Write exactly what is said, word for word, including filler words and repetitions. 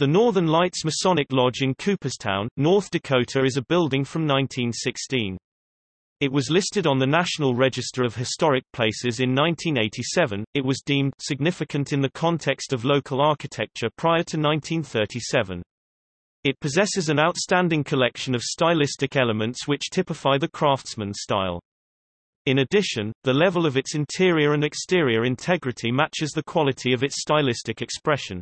The Northern Lights Masonic Lodge in Cooperstown, North Dakota is a building from nineteen sixteen. It was listed on the National Register of Historic Places in nineteen eighty-seven. It was deemed significant in the context of local architecture prior to nineteen thirty-seven. It possesses an outstanding collection of stylistic elements which typify the Craftsman style. In addition, the level of its interior and exterior integrity matches the quality of its stylistic expression.